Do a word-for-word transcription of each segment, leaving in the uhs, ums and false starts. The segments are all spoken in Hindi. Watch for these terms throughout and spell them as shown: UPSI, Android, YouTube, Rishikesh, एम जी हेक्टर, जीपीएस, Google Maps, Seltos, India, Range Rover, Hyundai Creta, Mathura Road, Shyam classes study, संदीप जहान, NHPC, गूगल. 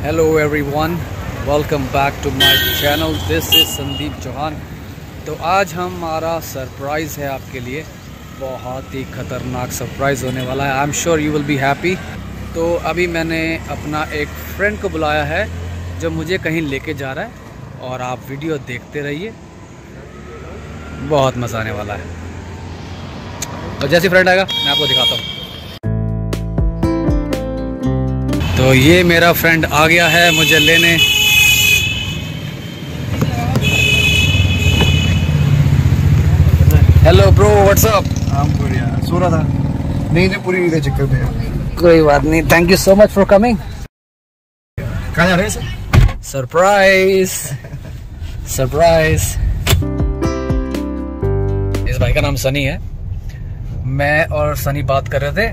Hello everyone, welcome back to my channel. This is संदीप जहान। तो आज हमारा सरप्राइज़ है आपके लिए, बहुत ही ख़तरनाक सरप्राइज़ होने वाला है। I am sure you will be happy. तो अभी मैंने अपना एक फ्रेंड को बुलाया है जो मुझे कहीं लेके जा रहा है, और आप वीडियो देखते रहिए, बहुत मज़ा आने वाला है। और जैसे फ्रेंड आएगा मैं आपको दिखाता हूँ। तो ये मेरा फ्रेंड आ गया है मुझे लेने। Hello bro, WhatsApp. सो रहा था, नहीं नहीं पूरी नींद चक्कर में। कोई बात नहीं, thank you so much for coming. कहाँ जा रहे हैं? Surprise surprise. इस भाई का नाम सनी है। मैं और सनी बात कर रहे थे,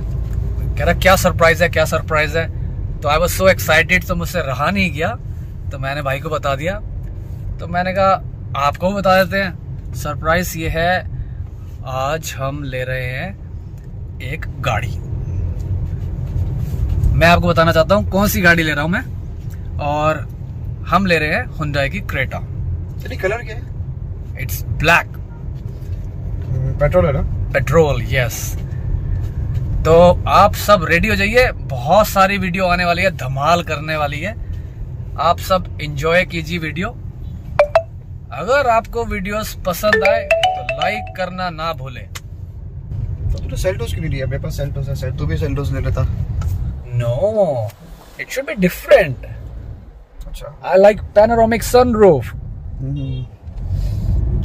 कह रहा क्या सरप्राइज है क्या सरप्राइज है। तो आई वॉज सो एक्साइटेड, तो मुझसे रहा नहीं गया, तो मैंने भाई को बता दिया। तो मैंने कहा आपको भी बता देते हैं। सरप्राइज़ ये है, आज हम ले रहे हैं एक गाड़ी। मैं आपको बताना चाहता हूँ कौन सी गाड़ी ले रहा हूँ मैं। और हम ले रहे हैं Hyundai की क्रेटा। चलिए, कलर क्या है? It's black. पेट्रोल है ना? Petrol, yes. तो आप सब रेडी हो जाइए, बहुत सारी वीडियो आने वाली है, धमाल करने वाली है। आप सब एंजॉय कीजिए वीडियो। अगर आपको वीडियोस पसंद आए तो लाइक करना ना भूले। तो तो सेल्टोस की नहीं है, मेरे पास सेल्टोस है। सेल्टोस भी सेल्टोस ले लेता। No, it should be different. अच्छा, आई लाइक पैनोरामिक सनरूफ।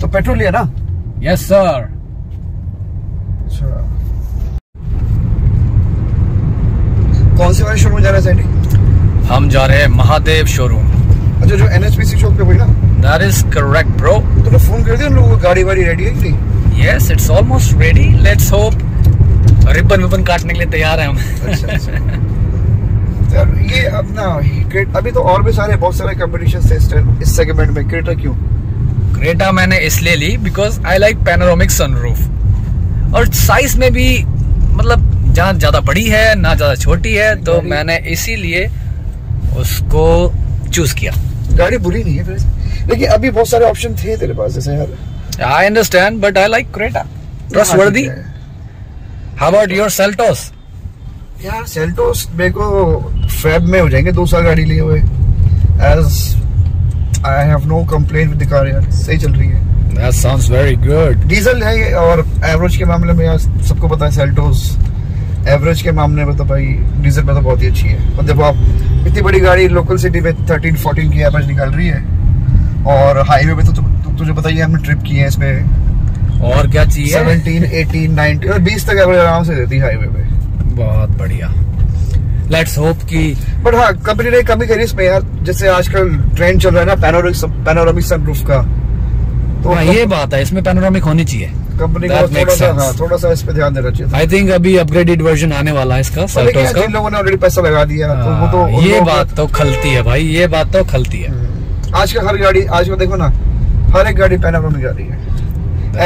तो पेट्रोल है ना? Yes sir. अच्छा, कौन से वाले शोरूम जा रहे हैं? हम जा रहे हैं महादेव शोरूम। अच्छा, जो N H P C shop पे हुई ना? That is correct, bro. तूने फोन कर दिया उन लोगों को? गाड़ी वाड़ी रेडी है कि नहीं? Yes, it's almost ready. Let's hope. Ribbon विबन काटने के लिए तैयार हैं हम। अच्छा, अच्छा। ये अपना अभी तो और भी सारे बहुत सारे कंपटीशन टेस्ट इस सेगमेंट में। क्रेटा क्यों? क्रेटा मैंने इसलिए ली because I like panoramic sunroof, और साइज में भी मतलब जहाँ ज़्यादा बड़ी है ना ज़्यादा छोटी है, तो मैंने इसीलिए उसको चूज किया। गाड़ी बुरी नहीं है फिर, लेकिन अभी बहुत सारे ऑप्शन थे तेरे पास जैसे यार। I understand but I like Creta, trustworthy. How about your Seltos? यार सेल्टोस मेरे को फेब में हो जाएंगे दो साल गाड़ी लिए हुए। As I have no complaint with the car, यार सही चल रही है। That sounds very good. Diesel है, और एवरेज के मामले में यार सबको पता है सेल्टोस एवरेज के मामले में तो भाई डीजल में तो बहुत ही अच्छी है। मतलब आप इतनी बड़ी गाड़ी लोकल सिटी में थर्टीन फोर्टीन की एवरेज निकाल रही है, और हाईवे पे तो तु, तु, तुझे पता ही है हमने ट्रिप की है इसमें। और क्या चाहिए? सेवनटीन, एटीन, नाइनटीन और बीस तक एवरेज आराम से देती है हाईवे पे। बहुत बढ़िया, लेट्स होप कि। बट हाँ, कंपनी ने कमी करी इसमें यार। जैसे आजकल ट्रेंड चल रहा है ना पैनोरामिक पैनोरामिक सनरूफ का, तो हाँ, ये बात है, इसमें पैनोरामिक होनी चाहिए। कंपनी को थोड़ा सा हाँ, थोड़ा सा इस पे ध्यान देना चाहिए। आई थिंक अभी अपग्रेडेड वर्जन आने वाला है इसका। सेल्टोस का लोगों ने ऑलरेडी पैसा लगा दिया, तो वो तो ये बात तो खलती है भाई, ये बात तो खलती है। आज का हर गाड़ी, आज का देखो ना, हर एक गाड़ी पैनोरामिक गाड़ी है।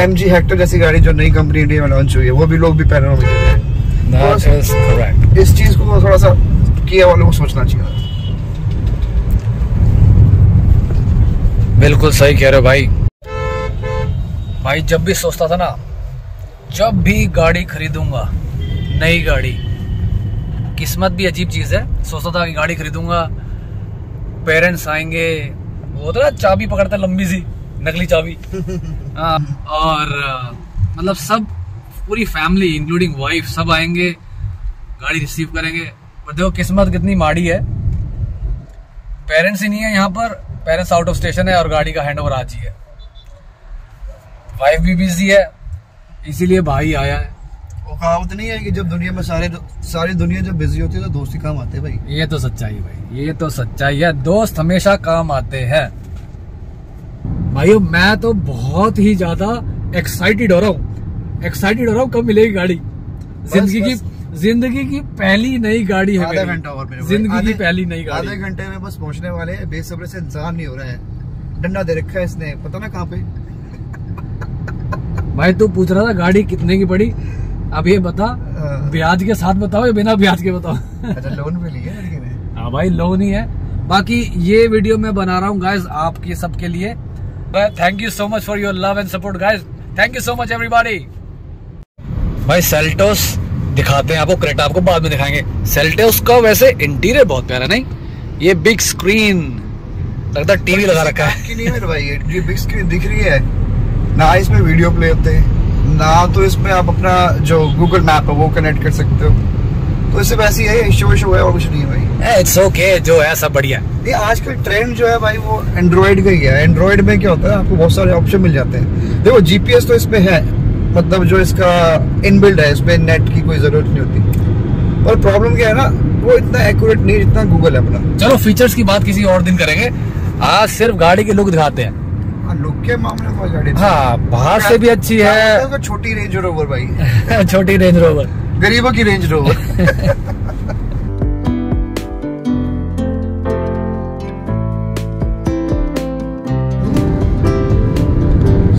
एम जी हेक्टर जैसी गाड़ी जो नई कंपनी इंडिया में लॉन्च हुई है, वो भी लोग भी पैनोरामिक। इस चीज को थोड़ा सा किया वालों को सोचना चाहिए। बिल्कुल सही कह रहे हो भाई। भाई जब भी सोचता था ना, जब भी गाड़ी खरीदूंगा नई गाड़ी, किस्मत भी अजीब चीज़ है। सोचता था कि गाड़ी खरीदूंगा, पेरेंट्स आएंगे, वो तो ना चाबी पकड़ता लंबी सी नकली चाबी आ, और मतलब सब पूरी फैमिली इंक्लूडिंग वाइफ सब आएंगे, गाड़ी रिसीव करेंगे। पर देखो किस्मत कितनी माड़ी है, पेरेंट्स ही नहीं है यहाँ पर। पेरेंट्स आउट ऑफ स्टेशन है और गाड़ी का हैंड ओवर आज ही है। वाइफ भी बिजी है, इसीलिए भाई आया है। वो कहावत नहीं है कि जब दुनिया में सारे सारी दुनिया जब बिजी होती है तो दोस्त ही काम आते हैं भाई। ये तो सच्चाई है भाई, ये तो सच्चाई है, दोस्त हमेशा काम आते हैं भाई। मैं तो बहुत ही ज्यादा एक्साइटेड हो रहा हूँ, एक्साइटेड हो रहा हूँ कब मिलेगी गाड़ी। जिंदगी की जिंदगी की पहली नई गाड़ी है, आधा घंटा और जिंदगी की पहली नई गाड़ी, आधे घंटे में बस पहुंचने वाले हैं। बेसब्री से इंतजार नहीं हो रहा है, डंडा दे रखा है इसने पता ना कहाँ पे। भाई तू पूछ रहा था गाड़ी कितने की पड़ी, अब ये बता ब्याज के साथ बताओ या बिना ब्याज के बताओ। अच्छा लोन पे लिया है? हाँ भाई लोन ही है। बाकी ये वीडियो मैं बना रहा हूँ गाइज आपके सबके लिए। Thank you so much for your love and support guys, thank you so much everybody. भाई सेल्टोस दिखाते हैं आपको, क्रेटा आपको बाद में दिखाएंगे। सेल्टोस का वैसे इंटीरियर बहुत प्यारा नहीं, ये बिग स्क्रीन लगता है, टीवी लगा रखा है। नहीं मेरे भाई ये बिग स्क्रीन दिख रही है ना, इसमें वीडियो प्ले होते हैं ना, तो इसमें आप अपना जो गूगल मैप है वो कनेक्ट कर सकते हो, तो इससे वैसी है, शो शो है और कुछ नहीं है भाई। इट्स ओके okay, जो है सब बढ़िया। ये आजकल ट्रेंड जो है भाई वो एंड्रॉइड का ही है। एंड्रॉइड में क्या होता है आपको बहुत सारे ऑप्शन मिल जाते हैं। देखो जीपीएस तो इसमें है, मतलब जो इसका इनबिल्ड है, इसमें नेट की कोई जरूरत नहीं होती। और प्रॉब्लम क्या है ना, वो इतना एक्यूरेट नहीं जितना गूगल है अपना। चलो फीचर्स की बात किसी और दिन करेंगे, आज सिर्फ गाड़ी के लुक दिखाते हैं। लुक के मामले में गाड़ी हाँ बाहर से भी अच्छी है, तो छोटी रेंज रोवर भाई। छोटी रेंज रोवर, गरीबों की रेंज रोवर।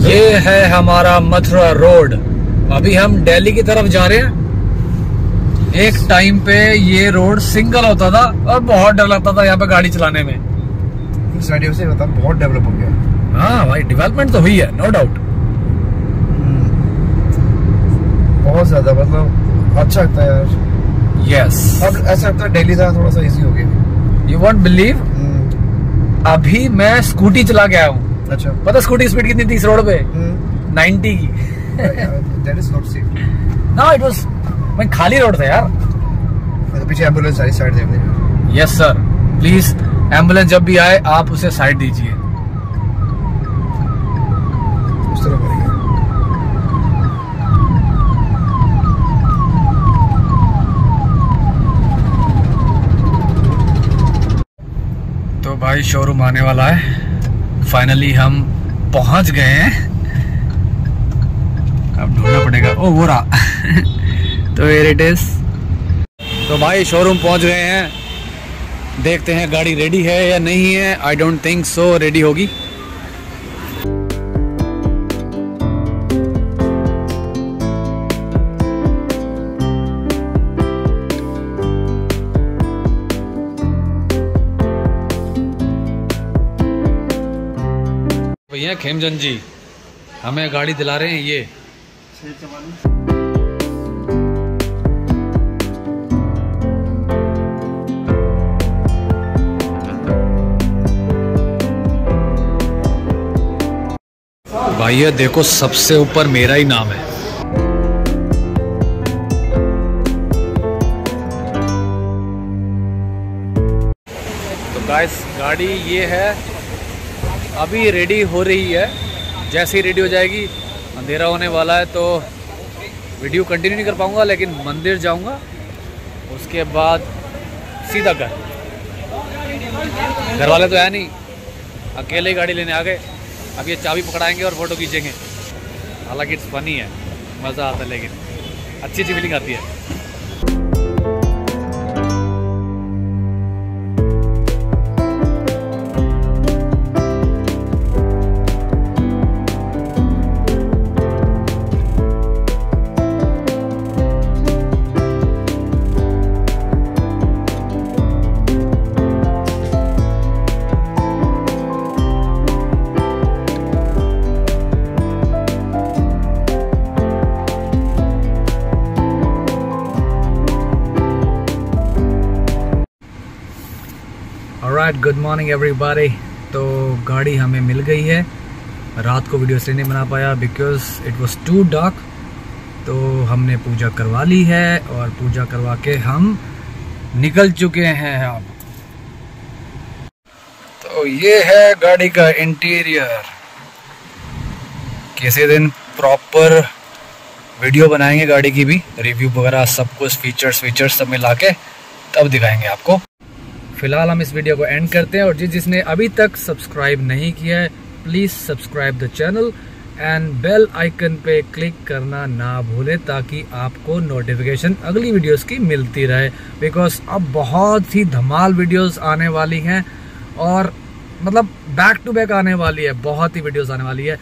ये है हमारा मथुरा रोड, अभी हम दिल्ली की तरफ जा रहे हैं। एक टाइम पे ये रोड सिंगल होता था और बहुत डर लगता था यहाँ पे गाड़ी चलाने में। इस वीडियो से बता बहुत डेवलप हो गया। हाँ भाई डेवलपमेंट तो हुई है नो डाउट, बहुत ज्यादा, मतलब अच्छा लगता है यार। Yes yes. अब ऐसा लगता है दिल्ली जाना थोड़ा सा इजी हो गया। यू वॉन्ट बिलीव अभी मैं स्कूटी चला के आया हूँ। अच्छा पता स्कूटी स्पीड कितनी थी इस रोड पे? नाइनटी की। That is not safe. No it was, मैं खाली रोड था यार, तो पीछे एम्बुलेंस सारी साइड दे रही। यस सर प्लीज, एम्बुलेंस जब भी आए आप उसे साइड दीजिए। तो भाई शोरूम आने वाला है, फाइनली हम पहुंच गए हैं। अब ढूंढना पड़ेगा, ओ वो रहा। तो here it is। तो भाई शोरूम पहुंच गए हैं, देखते हैं गाड़ी रेडी है या नहीं है। I don't think so ready होगी। भैया खेमचंद जी हमें गाड़ी दिला रहे हैं ये। भैया देखो सबसे ऊपर मेरा ही नाम है। तो गाइस गाड़ी ये है, अभी रेडी हो रही है, जैसे ही रेडी हो जाएगी, अंधेरा होने वाला है तो वीडियो कंटिन्यू नहीं कर पाऊंगा, लेकिन मंदिर जाऊंगा उसके बाद सीधा घर। घर वाले तो है नहीं, अकेले ही गाड़ी लेने आ गए। अब ये चाबी पकड़ाएंगे और फोटो खींचेंगे। हालांकि इट्स फनी है, मज़ा आता है, लेकिन अच्छी अच्छी फीलिंग आती है। Good morning everybody. तो गाड़ी हमें मिल गई है, रात को वीडियो इसलिए नहीं बना पाया because it was too dark. तो हमने पूजा करवा ली है और पूजा करवा के हम निकल चुके हैं अब। तो ये है गाड़ी का इंटीरियर, किसी दिन प्रॉपर वीडियो बनाएंगे गाड़ी की भी, रिव्यू वगैरह सब कुछ, फीचर्स फीचर्स सब मिला के तब दिखाएंगे आपको। फिलहाल हम इस वीडियो को एंड करते हैं, और जिस जिसने अभी तक सब्सक्राइब नहीं किया है please subscribe the channel and bell icon पे क्लिक करना ना भूलें ताकि आपको नोटिफिकेशन अगली वीडियोस की मिलती रहे, बिकॉज अब बहुत ही धमाल वीडियोस आने वाली हैं और मतलब बैक टू बैक आने वाली है, बहुत ही वीडियोस आने वाली है।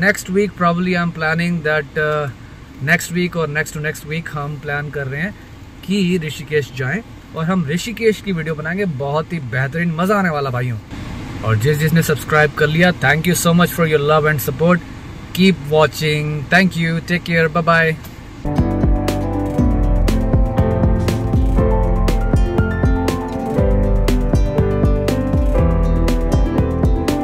Next week probably I am planning that next week और नेक्स्ट टू नेक्स्ट वीक हम प्लान कर रहे हैं कि ऋषिकेश जाएं और हम ऋषिकेश की वीडियो बनाएंगे, बहुत ही बेहतरीन मज़ा आने वाला भाइयों। और जिस जिसने सब्सक्राइब कर लिया, thank you so much for your love and support. Keep watching. Thank you. Take care. Bye bye.